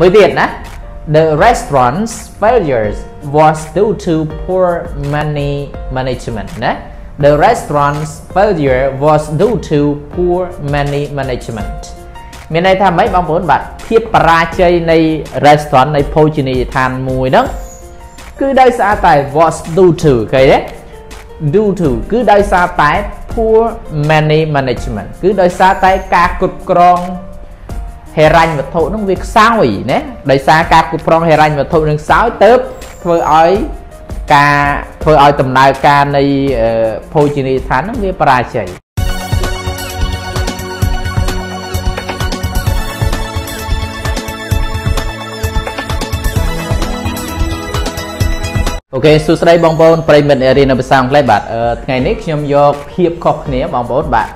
Với Việt á, the restaurant's failures was due to poor money management. Đó. The restaurant's failure was due to poor money management. Mình này tham mấy bóng bốn bạc thiếp ra chơi này restaurant này phô chì này than mùi đó. Cứ đây xa tài was due to cái đấy. Due to cứ đây xa tài poor money management. Cứ đây xa tài ca cụt krong hề rành vật thụ nó việc sao ấy nè. Đây xa ca cụt krong hề rành vật thụ nâng sáu tớp thôi ấy. Ca thôi ơi tầm nào ca này phô chì này than nó việc ra chơi. Ok, số sợi bong bóng payment arena bên sang lại bạn ngày nay chúng tôi hiệp khóc nè bong bóng bạn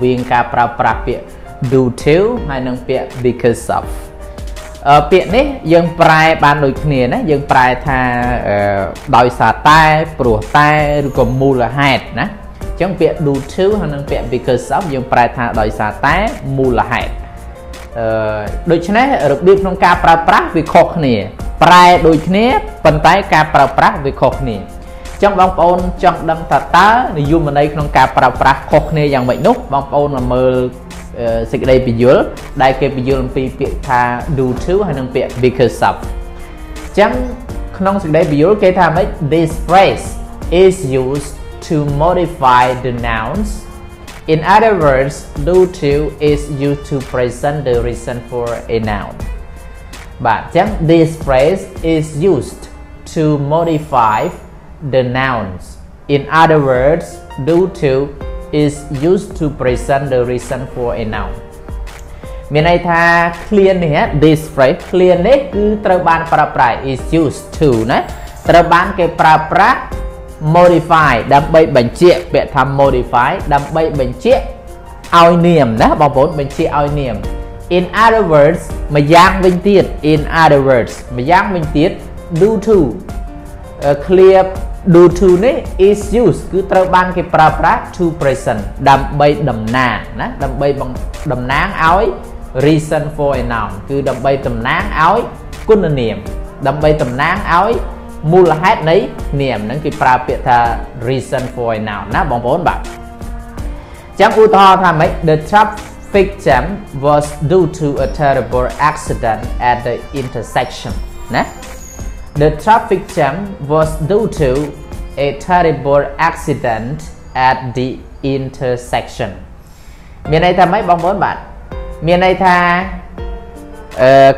ruin cả pra pia due to hay năng pia because of pia này dân prai ban đối nè nè dân prai tha đòi xả tai pru tai rồi còn mù là hạt nè chẳng pia due to hay năng pia because of dân prai tha đòi xả tai mù là hạt đối cho nên đặc biệt trong cả pra vì khóc nè prai đôi khi phần tay cà prà prà với khóc nè trong bóng ôn trong đâm thật tá thì dùng mình đây không cà prà prà khóc nè dòng bệnh nút bóng ôn là mơ sẽ đây bị dưới đây kia bị dưới làm phí việc thà đủ thứ hay năng việc because of chẳng không sẽ đây bị dưới cái thà mấy this phrase is used to modify the nouns in other words due to is used to present the reason for a noun. But this phrase is used to modify the nouns. In other words, due to is used to present the reason for a noun. Mình này tha clear này, this phrase clear này cứ trao ban pra is used to này. Trao ban cái pra modify đâm bay bệnh trị, bệ tham modify đâm bay bệnh trị ao niềm đó, bao vốn bệnh trị ao niềm. In other words, mà giang vinh tiết. In other words, mà giang vinh tiết. Due to clear due to này is used cứ trao ban cái pra to presentដើម្បីដំណាងណាដើម្បីតំណាងឲ្យ reason for a noun គឺដើម្បីតំណាងឲ្យគុណនាមដើម្បីតំណាងឲ្យមូលហេតុនៃនាមហ្នឹងគេប្រើពាក្យថា reason for a noun ណាបងប្អូនបាទចាំឧទាហរណ៍ថាម៉េច The trap victim was due to a terrible accident at the intersection. Nah? The traffic jam was due to a terrible accident at the intersection. Miền này tha mấy bóng bốn bạn. Miền này tha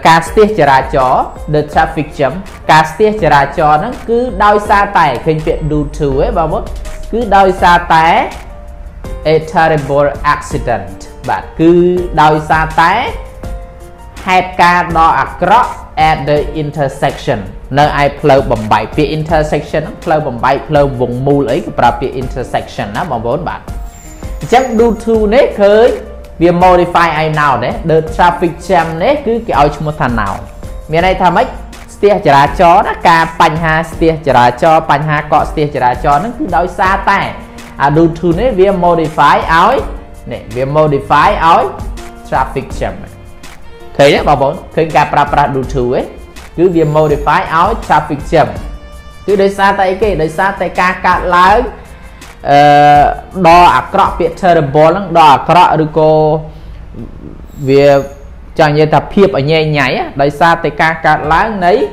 ca stiết chả chó. The traffic jam ca stiết chả chó nó cứ đôi xa tải khinh viện due to ấy bóng bốn cứ đôi xa tải a terrible accident. Bạn cứ đòi xa té hẹp ca đo across at the intersection nơi ai flow bầm bại phía intersection flow bầm bại flow vùng mù lấy cái phía intersection đó bằng vốn bạn chắc due to này khơi vì modify ai nào đấy the traffic jam đấy cứ cái ao chung một thằng nào miền này tham ấy steer chả chó nó ca panh ha steer chả cho panh ha cọ steer chả cho nó cứ đòi xa té due to này vì modify áo ấy. Nè, we modify our traffic jam. Thấy đấy bà bốn, khơi cả pra đủ thứ ấy. Cứ we modify our traffic jam. Cứ đời xa tay cái, đời xa tay ca cạn lái đo across biệt terrible lắm, đo across được cô về chẳng như tập hiệp ở nhẹ nháy á, đời xa tay ca cạn lái nấy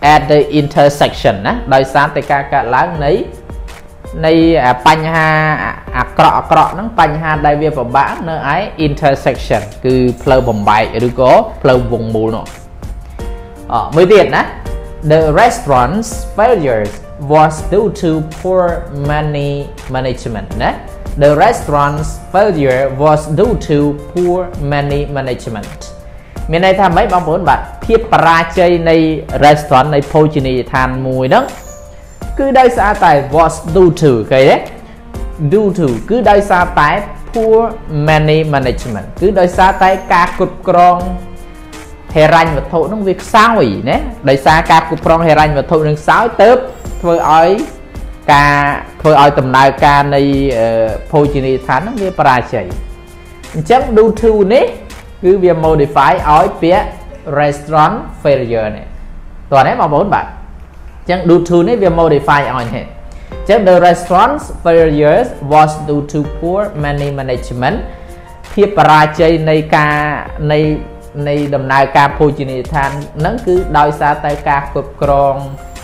at the intersection á, đời xa tay ca cạn lái nấy này panh ha cọ nó panh ha đại việt và bã nơi ấy intersection cứ flow bầm bại rồi có flow vùng mù nọ mới tiệt á the restaurant's failures was due to poor money management đó. The restaurant's failure was due to poor money management. Mình này tham mấy bóng bốn bạn thiếp ra chơi này restaurant này phô chì này than mùi đó. Cứ đây xa tài was due to cái đấy due to cứ đây xa tài poor money management cứ đây xa tài ca cụt krong hề rành vật thụ nó việc sao ấy nè đây xa ca cụt krong hề rành vật thụ nâng sáu tớp thôi ơi tầm nào ca này phô chì này thán nó việc ra chảy chẳng due to này cứ việc modify ỏi phía restaurant failure này, tòa này màu 4 bạn. Chẳng due to này về modify on hết. Chẳng the restaurant failure was due to poor money management. ភាព បរាជ័យ នៃដំណើរការ ភោជនីយដ្ឋាន ហ្នឹង គឺ ដោយសារតែ ការ គ្រប់គ្រង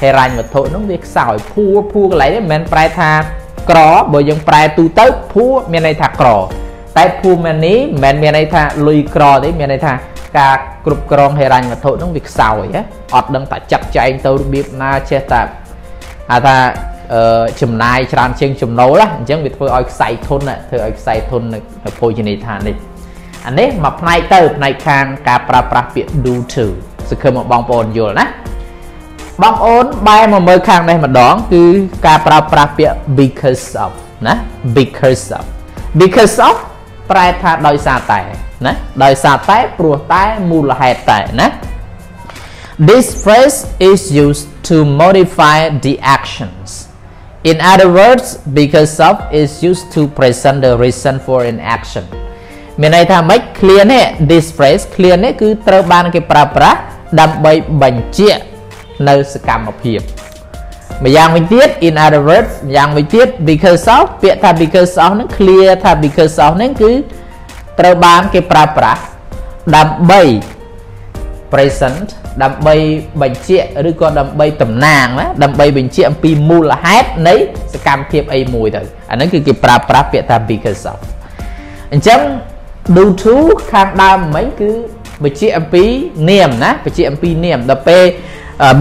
ហិរញ្ញ វត្ថុ ហ្នឹង វា ខ្សោយ ភួរ កន្លែង នេះ មិន ប្រែ ថា ក្រ បើ យើង ប្រែ ទូ ទៅ ភួរ មាន ន័យ ថា ក្រ តែ ភួរ money មិន មាន ន័យ ថា លុយ ក្រ ទេ មាន ន័យ ថា ការ គ្រប់គ្រង ហិរញ្ញ វត្ថុ ហ្នឹង វា ខ្សោយ ហ៎ អត់ ដឹង ថា ចាត់ ចែង ទៅ របៀប ណា ចេះ តែ ហៅ ថា ចំណាយ ច្រើនជាង ចំណូល អញ្ចឹង វា ធ្វើ ឲ្យ ខ្សែ ធន ធ្វើ ឲ្យ ខ្សែ ធន នៅ ភោជនីយដ្ឋាន នេះ អានេះ មក ផ្នែក ទៅ ផ្នែក ខាង ការ ប្រើប្រាស់ ពាក្យ do to សង្ឃឹម មក បងប្អូន យល់ ណា បងប្អូន បែរ មក មើល ខាង នេះ ម្ដង គឺ ការ ប្រើប្រាស់ ពាក្យ because of ណា because of ប្រែ ថា ដោយសារ តែ ណា ដោយសារ តែ ព្រោះ តែ មូលហេតុ តែ ណា This phrase is used to modify the actions. In other words, because of is used to present the reason for an action. មានន័យថាម៉េច clear នេះ this phrase clear នេះ គឺ ត្រូវ បាន គេ ប្រើប្រាស់ ដើម្បី បញ្ជាក់ នៅ សកម្មភាព ម្យ៉ាង វិញ ទៀត in other words ម្យ៉ាង វិញ ទៀត because of ពាក្យ ថា because of ហ្នឹង clear ថា because of ហ្នឹង គឺ ត្រូវ បាន គេ ប្រើប្រាស់ ដើម្បី present ដើម្បី បញ្ជាក់ ឬ ក៏ ដើម្បី តំណាង ណា ដើម្បី បញ្ជាក់ អំពី មូលហេតុ នៃ សកម្មភាព អី មួយ ទៅ អា ហ្នឹង គឺ គេ ប្រើប្រាស់ ពាក្យ ថា because of អញ្ចឹង do to ខាង ដើម មិញ គឺ បញ្ជាក់ អំពី នាម ណា បញ្ជាក់ អំពី នាម ដល់ ពេល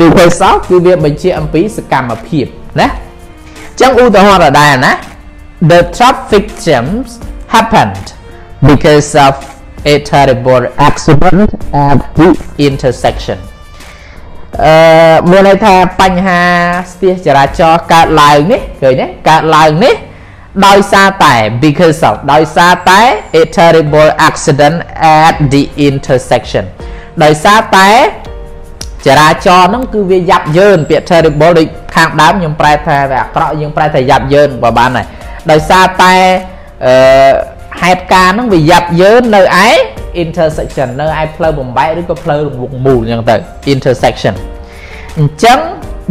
because of គឺ វា បញ្ជាក់ អំពី សកម្មភាព ណា អញ្ចឹង ឧទាហរណ៍ ដែរ ណា The traffic jams happened because of a terrible accident at the intersection. មានន័យថាបញ្ហាស្ទះចរាចរណ៍កើតឡើងនេះ ដោយសារតែ because of ដោយសារតែ a terrible accident at the intersection. ដោយសារតែ ចរាចរណ៍ហ្នឹង គឺ វា យ៉ាប់យ៉ឺន ពាក្យ terrible ដូច ខាង ដើម ខ្ញុំ ប្រែ ថា វា អាក្រក់ យើង ប្រែ ថា យ៉ាប់យ៉ឺន បើ បាន ហើយ ដោយសារតែ ហេតុការណ៍ ហ្នឹង វា យ៉ាប់យ៉ឺន នៅ ឯ intersection នៅ ឯ ផ្លូវ បំបែក ឬ ក៏ ផ្លូវ រង្វង់ មូល អញ្ចឹង ទៅ intersection អញ្ចឹង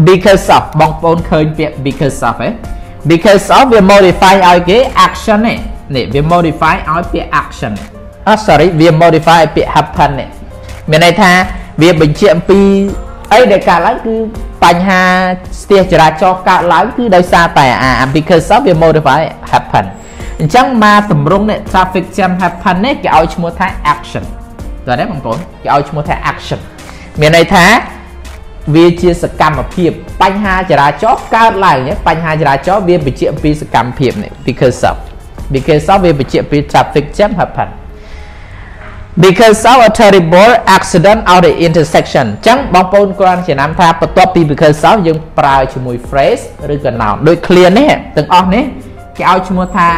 because of បងប្អូន ឃើញ ពាក្យ because of ហ៎ because of វា modify ឲ្យ គេ action នេះ វា modify ឲ្យ ពាក្យ action អូ sorry វា modify ឲ្យ ពាក្យ happen នេះ មាន ន័យ ថា វា បញ្ជាក់ អំពី អី ដែល កើត ឡើង គឺ បញ្ហា ស្ទះ ចរាចរណ៍ កើត ឡើង គឺ ដោយសារ តែ អា because of វា modify happen អញ្ចឹង មក តម្រង់ នេះ traffic jam happen នេះ គេ ឲ្យ ឈ្មោះ ថា action តើ បងប្អូន គេ ឲ្យ ឈ្មោះ ថា action មាន ន័យ ថា វា ជា សកម្មភាព បញ្ហា ចរាចរណ៍ កើត ឡើង បញ្ហា ចរាចរណ៍ វា បញ្ជាក់ ពី សកម្មភាព នេះ because of វា បញ្ជាក់ ពី traffic jam happen because of a terrible accident at the intersection អញ្ចឹង បងប្អូន គ្រាន់ ជា ណាំ ថា បន្ទាប់ ពី because of យើង ប្រើ ជាមួយ phrase ឬ ក៏ noun ដូច clear នេះ ទាំង អស់ នេះ គេ ឲ្យ ឈ្មោះ ថា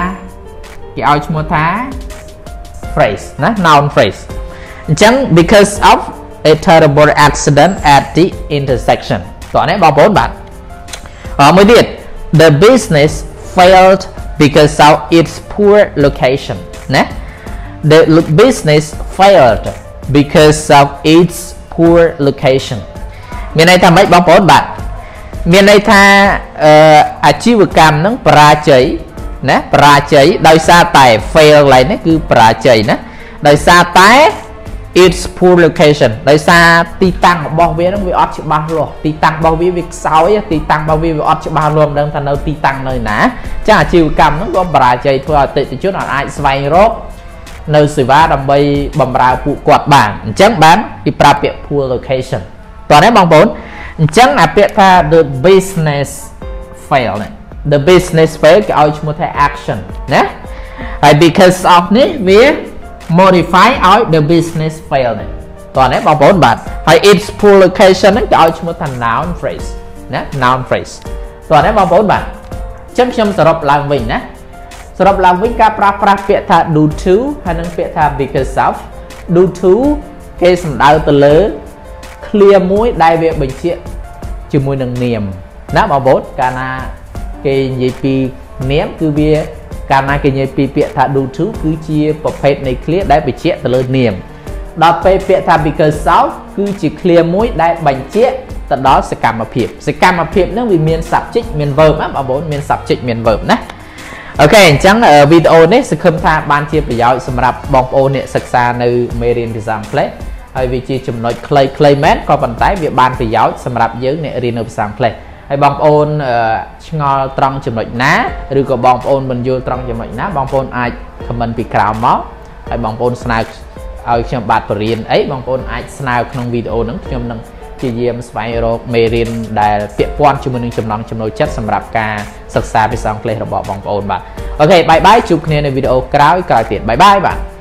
គេឲ្យឈ្មោះថា phrase ណា noun phrase អញ្ចឹង because of a terrible accident at the intersection តោះនេះ បងប្អូន បាទ មួយទៀត the business failed because of its poor location ណា the business failed because of its poor location មានន័យថាម៉េច បងប្អូន បាទ មានន័យថា អាជីវកម្ម ហ្នឹង បរាជ័យ ណា បរាជ័យ ដោយសារតែ fail ឡៃនេះ គឺ បរាជ័យ ណា ដោយសារតែ its poor location ដោយសារ ទីតាំង របស់ វា នឹង វា អត់ ច្បាស់ លាស់ ទីតាំង របស់ វា វា ខ្សោយ ទីតាំង របស់ វា អត់ ច្បាស់ លាស់ មិន ដឹង ថា នៅ ទីតាំង នៅ ណា ចឹង អាជីវកម្ម នឹង ក៏ បរាជ័យ ធ្វើ ឲ្យ អតិថិជន អត់ អាច ស្វែង រក នៅ សេវា ដើម្បី បំរើ ពួក គាត់ បាន អញ្ចឹង បាន ពី ប្រើ ពាក្យ poor location តោះ នេះ បងប្អូន អញ្ចឹង អា ពាក្យ ថា the business fail នេះ the business failed គេ ឲ្យ ឈ្មោះ ថា action ណា ហើយ because of នេះ វា modify ឲ្យ the business failed នេះ តោះ នេះ បងប្អូន បាទ ហើយ its poor location ហ្នឹង គេ ឲ្យ ឈ្មោះ ថា noun phrase ណា noun phrase តោះ នេះ បងប្អូន បាទ អញ្ចឹង ខ្ញុំ សរុប ឡើង វិញ ណា សរុប ឡើង វិញ ការ ប្រើប្រាស់ ពាក្យ ថា do to ហើយ និង ពាក្យ ថា because of do to គេ សំដៅ ទៅ លើ clear មួយ ដែល វា បញ្ជាក់ ជាមួយ នឹង នាម ណា បងប្អូន កាល ណា គេនិយាយពីនាម គឺ វា កាលណា គេនិយាយពី ពាក្យ ថា do to គឺជា ប្រភេទ នៃ clear ដែល បញ្ជាក់ ទៅ លើ នាម ដល់ ពេល ពាក្យ ថា because of គឺជា clear មួយដែលបញ្ជាក់ទៅដល់សកម្មភាពនឹងវាមាន verb ណាបងប្អូនមាន subject មាន verb ណា Okay អញ្ចឹង video នេះសង្ឃឹមថាបានជាប្រយោជន៍សម្រាប់បងប្អូនអ្នកសិក្សានៅមេរៀនភាសាអង់គ្លេសហើយវាជាចំណុចខ្លីៗមែនក៏ប៉ុន្តែវាបានប្រយោជន៍សម្រាប់យើងអ្នករៀននៅភាសាអង់គ្លេស ហើយបងប្អូនឆ្ងល់ត្រង់ចំណុចណាឬក៏បងប្អូនមិនយល់ត្រង់ចំណុចណាបងប្អូនអាចខមមិនពីក្រោមមកហើយបងប្អូនអាចស្នើឲ្យខ្ញុំបាទបរៀនអីបងប្អូនអាចស្នើក្នុងវីដេអូហ្នឹងខ្ញុំនឹងព្យាយាមស្វែងរកមេរៀនដែលពាក់ព័ន្ធជាមួយនឹងចំណង់ចំណូលចិត្តសម្រាប់ការសិក្សាភាសាអង់គ្លេសរបស់បងប្អូនបាទអូខេបាយបាយជួបគ្នានៅវីដេអូក្រោយទៀតបាយបាយបាទ